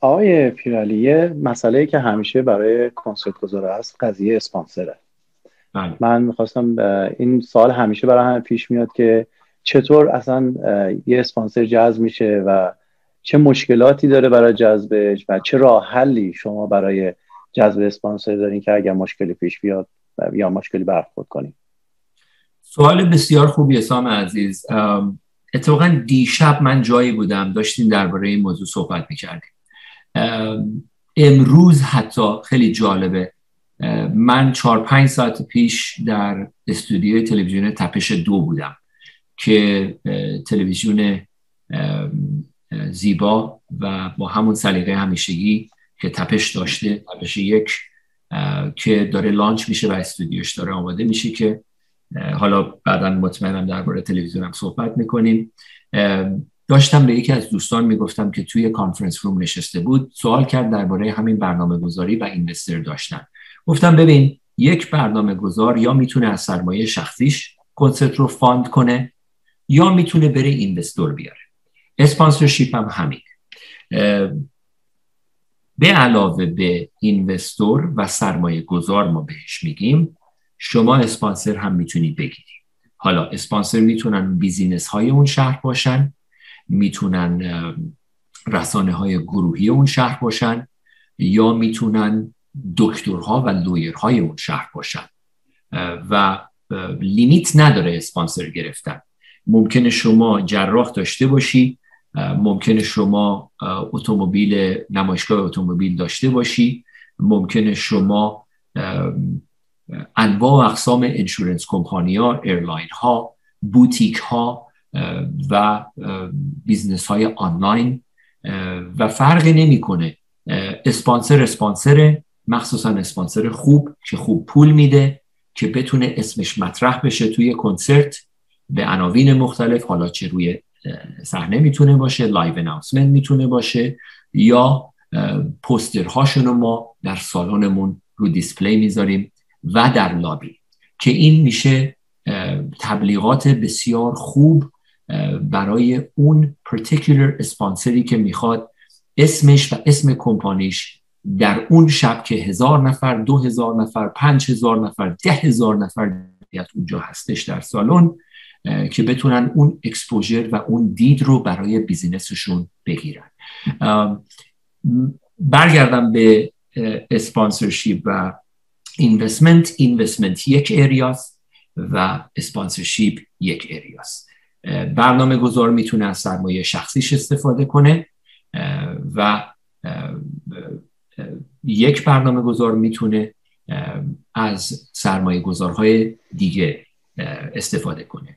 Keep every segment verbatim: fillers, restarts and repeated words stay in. آقای پیرعلی، مسئله‌ای که همیشه برای کنسرت گذاره است قضیه اسپانسره. بله. من میخواستم این سال همیشه برای هم پیش میاد که چطور اصلا یه اسپانسر جذب میشه و چه مشکلاتی داره برای جذبش و چه راه حلی شما برای جذب اسپانسر دارین که اگر مشکلی پیش بیاد یا مشکلی برخورد کنین. سوال بسیار خوبیه سام عزیز. اتفاقا دیشب من جایی بودم داشتیم درباره این موضوع صحبت میکردیم. امروز حتی خیلی جالبه، من چهار پنج ساعت پیش در استودیوی تلویزیون تپش دو بودم که تلویزیون زیبا و با همون سلیقه همیشگی که تپش داشته، تپش یک که داره لانچ میشه و استودیوش داره آماده میشه، که حالا بعدا مطمئنم درباره تلویزیونم صحبت میکنیم. داشتم به یکی از دوستان میگفتم که توی کانفرنس روم نشسته بود، سوال کرد درباره همین برنامه گذاری و اینوستر داشتن. گفتم ببین، یک برنامه گذار یا میتونه از سرمایه شخصیش کنسرت رو فاند کنه یا میتونه بره اینوستور بیاره. اسپانسرشیپ هم همین. به علاوه به اینوستور و سرمایه گذار ما بهش میگیم، شما اسپانسر هم میتونید بگیرید. حالا اسپانسر میتونن بیزینس های اون شهر باشن، میتونن رسانه های گروهی اون شهر باشن، یا میتونن دکترها و لویرهای اون شهر باشن و لیمیت نداره اسپانسر گرفتن. ممکنه شما جراح داشته باشی، ممکنه شما اتومبیل، نمایشگاه اتومبیل داشته باشی، ممکنه شما انواع و اقسام انشورنس کمپانی‌ها، ایرلاین‌ها، بوتیک‌ها و بیزنس‌های آنلاین و فرقی نمی‌کنه. اسپانسر اسپانسره، مخصوصا اسپانسر خوب که خوب پول میده، که بتونه اسمش مطرح بشه توی کنسرت به عناوین مختلف، حالا چه روی صحنه میتونه باشه، لایو اناونسمنت میتونه باشه، یا پوسترهاشونو ما در سالنمون رو دیسپلی میذاریم و در لابی، که این میشه تبلیغات بسیار خوب برای اون پرتیکولر اسپانسری که میخواد اسمش و اسم کمپانیش در اون شب که هزار نفر، دو هزار نفر، پنج هزار نفر، ده هزار نفر اونجا هستش در سالن، که بتونن اون اکسپوژر و اون دید رو برای بیزینسشون بگیرن. برگردم به اسپانسرشیپ و اینوستمنت. اینوستمنت یک اریاست و اسپانسرشیپ یک اریاست. برنامه گذار میتونه از سرمایه شخصیش استفاده کنه و یک برنامه گذار میتونه از سرمایه گذارهای دیگه استفاده کنه.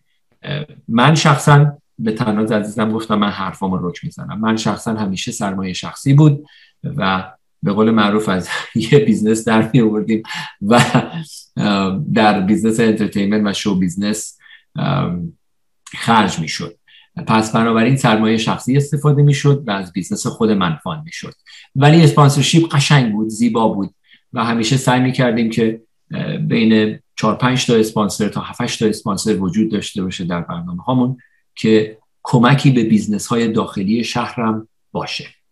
من شخصا به تناز عزیزم گفتم من حرفامو رک میزنم، من شخصا همیشه سرمایه شخصی بود و به قول معروف از یه بیزنس در می آوردیم و در بیزنس انترتینمنت و شو بیزنس خرج می شد. پس بنابراین سرمایه شخصی استفاده می شد و از بیزنس خود من فاند می شد. ولی اسپانسرشیپ قشنگ بود، زیبا بود و همیشه سعی می کردیم که بین چهار پنج تا اسپانسر تا هفت تا اسپانسر وجود داشته باشه در برنامه هامون که کمکی به بیزنس های داخلی شهرم باشه.